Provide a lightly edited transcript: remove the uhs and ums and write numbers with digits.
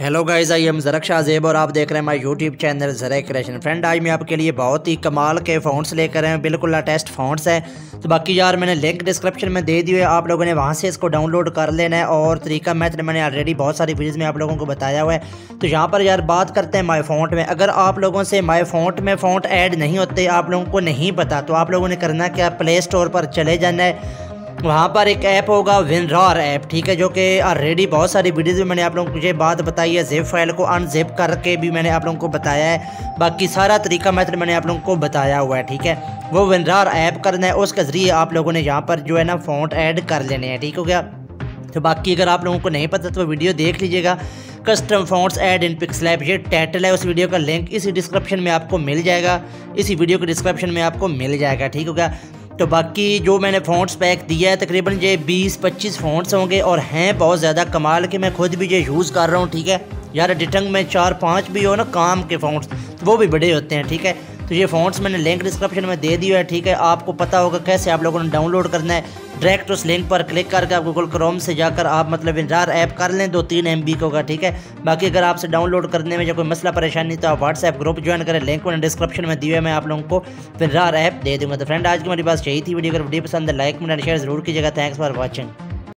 Hello guys, I am Zarak Shahzeb और आप देख रहे हैं my YouTube channel Zarak creation. Friend, आज मैं आपके लिए बहुत ही कमाल के फ़ॉन्ट्स लेकर आए हैं, बिल्कुल लेटेस्ट फ़ॉन्ट्स है। तो बाकी यार मैंने लिंक डिस्क्रिप्शन में दे दी है, आप लोगों ने वहां से इसको डाउनलोड कर लेना है और तरीका मैथड मैंने ऑलरेडी बहुत सारी वीडियोज़ में आप लोगों को बताया हुआ है। तो यहाँ पर यार बात करते हैं माय फ़ॉन्ट में। अगर आप लोगों से माय फ़ॉन्ट में फ़ॉन्ट ऐड नहीं होते, आप लोगों को नहीं पता, तो आप लोगों ने करना क्या, प्ले स्टोर पर चले जाना है। वहाँ पर एक ऐप होगा WinRAR ऐप, ठीक है, जो कि ऑलरेडी बहुत सारी वीडियोज़ में मैंने आप लोगों को ये बात बताई है। जिप फाइल को अनजिप करके भी मैंने आप लोगों को बताया है, बाकी सारा तरीका मैथड मैंने आप लोगों को बताया हुआ है, ठीक है। वो WinRAR ऐप करना है, उसके ज़रिए आप लोगों ने यहाँ पर जो है ना फ़ॉन्ट ऐड कर लेने हैं, ठीक हो गया। तो बाकी अगर आप लोगों को नहीं पता तो वीडियो देख लीजिएगा, custom fonts add in PixelLab, ये टाइटल है। उस वीडियो का लिंक इसी डिस्क्रिप्शन में आपको मिल जाएगा, इसी वीडियो के डिस्क्रिप्शन में आपको मिल जाएगा, ठीक हो गया। तो बाकी जो मैंने फ़ॉन्ट्स पैक दिया है तकरीबन ये 20-25 फ़ॉन्ट्स होंगे और हैं बहुत ज़्यादा कमाल के। मैं खुद भी ये यूज़ कर रहा हूँ, ठीक है यार। एडिटिंग में 4-5 भी हो ना काम के फ़ॉन्ट्स, तो वो भी बड़े होते हैं, ठीक है। तो ये फ़ॉन्ट्स मैंने लिंक डिस्क्रिप्शन में दे दिया है, ठीक है। आपको पता होगा कैसे आप लोगों ने डाउनलोड करना है। डायरेक्ट उस लिंक पर क्लिक करके आप गूगल क्रोम से जाकर आप मतलब WinRAR ऐप कर लें, 2-3 MB का होगा, ठीक है। बाकी अगर आपसे डाउनलोड करने में जो कोई मसला परेशानी तो आप व्हाट्सएप ग्रुप ज्वाइन करें, लिंक मैंने डिस्क्रिप्शन में दिया है, मैं आप लोगों को WinRAR ऐप दे दूँगा। तो फ्रेंड, आज की मेरे पास यही थी वीडियो। अगर वीडियो पसंद है लाइक, कमेंट एंड शेयर जरूर कीजिएगा। Thanks for watching.